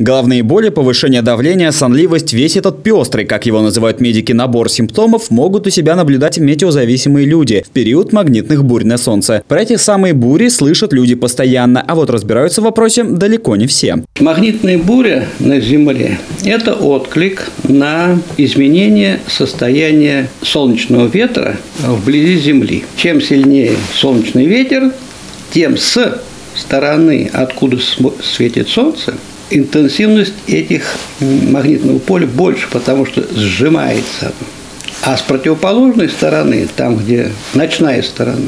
Головные боли, повышение давления, сонливость, весь этот пестрый, как его называют медики, набор симптомов могут у себя наблюдать метеозависимые люди в период магнитных бурь на Солнце. Про эти самые бури слышат люди постоянно, а вот разбираются в вопросе далеко не все. Магнитные бури на Земле – это отклик на изменение состояния солнечного ветра вблизи Земли. Чем сильнее солнечный ветер, тем с стороны, откуда светит солнце, интенсивность этих магнитного поля больше, потому что сжимается. А с противоположной стороны, там, где ночная сторона,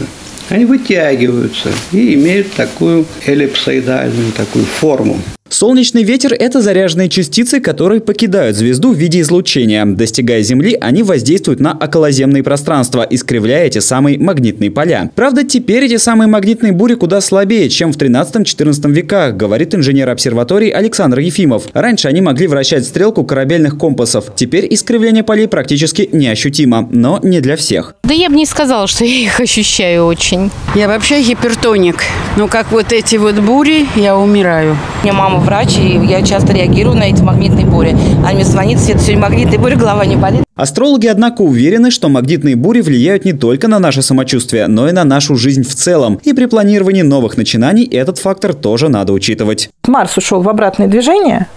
они вытягиваются и имеют такую эллипсоидальную такую форму. Солнечный ветер – это заряженные частицы, которые покидают звезду в виде излучения. Достигая Земли, они воздействуют на околоземные пространства, искривляя эти самые магнитные поля. Правда, теперь эти самые магнитные бури куда слабее, чем в 13-14 веках, говорит инженер обсерватории Александр Ефимов. Раньше они могли вращать стрелку корабельных компасов. Теперь искривление полей практически неощутимо, но не для всех. Да я бы не сказала, что я их ощущаю очень. Я вообще гипертоник, но как вот эти вот бури, я умираю. Мне мама врач, и я часто реагирую на эти магнитные бури. Они мне звонят, Свет, сегодня магнитные бури, голова не болит. Астрологи, однако, уверены, что магнитные бури влияют не только на наше самочувствие, но и на нашу жизнь в целом. И при планировании новых начинаний этот фактор тоже надо учитывать. Марс ушел в обратное движение.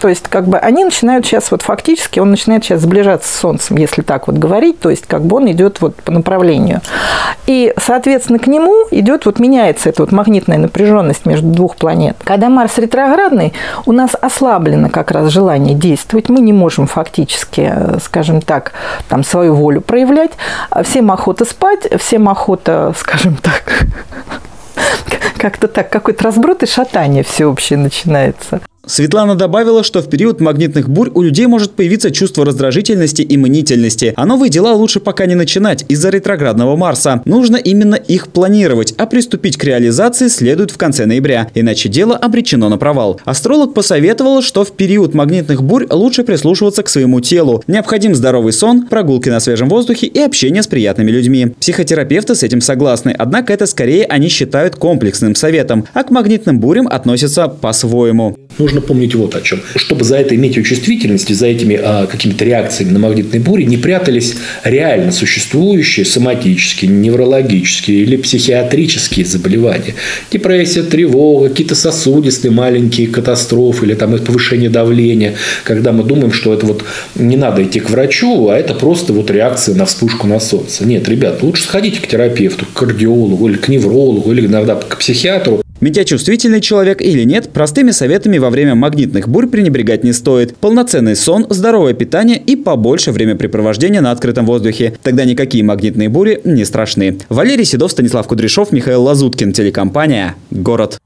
То есть, как бы они начинают сейчас, вот фактически, он начинает сейчас сближаться с Солнцем, если так вот говорить, то есть, как бы он идет вот по направлению. И, соответственно, к нему идет, вот меняется эта вот магнитная напряженность между двух планет. Когда Марс ретроградный, у нас ослаблено как раз желание действовать, мы не можем фактически, скажем так, там свою волю проявлять, всем охота спать, всем охота, скажем так, как-то так, какой-то разброд и шатание всеобщее начинается. Светлана добавила, что в период магнитных бурь у людей может появиться чувство раздражительности и мнительности. А новые дела лучше пока не начинать из-за ретроградного Марса. Нужно именно их планировать, а приступить к реализации следует в конце ноября, иначе дело обречено на провал. Астролог посоветовала, что в период магнитных бурь лучше прислушиваться к своему телу. Необходим здоровый сон, прогулки на свежем воздухе и общение с приятными людьми. Психотерапевты с этим согласны, однако это скорее они считают комплексным советом, а к магнитным бурям относятся по-своему. Нужно помнить вот о чем. Чтобы за этой метеочувствительностью, за этими какими-то реакциями на магнитные бури не прятались реально существующие соматические, неврологические или психиатрические заболевания. Депрессия, тревога, какие-то сосудистые маленькие катастрофы или там повышение давления. Когда мы думаем, что это вот не надо идти к врачу, а это просто вот реакция на вспышку на солнце. Нет, ребят, лучше сходите к терапевту, к кардиологу или к неврологу, или иногда к психиатру. Метеочувствительный человек или нет, простыми советами во время магнитных бурь пренебрегать не стоит. Полноценный сон, здоровое питание и побольше времяпрепровождения на открытом воздухе. Тогда никакие магнитные бури не страшны. Валерий Седов, Станислав Кудряшов, Михаил Лазуткин. Телекомпания «Город».